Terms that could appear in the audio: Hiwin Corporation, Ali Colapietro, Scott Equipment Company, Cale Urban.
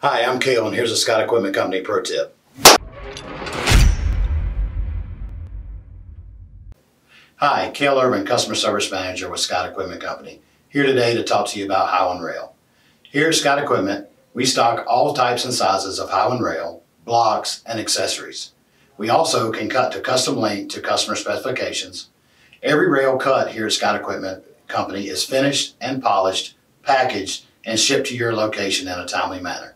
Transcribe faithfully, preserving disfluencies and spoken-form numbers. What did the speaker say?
Hi, I'm Cale and here's a Scott Equipment Company pro tip. Hi, Cale Urban, Customer Service Manager with Scott Equipment Company, here today to talk to you about Hiwin rail. Here at Scott Equipment, we stock all types and sizes of Hiwin rail, blocks, and accessories. We also can cut to custom length to customer specifications. Every rail cut here at Scott Equipment Company is finished and polished, packaged, and shipped to your location in a timely manner.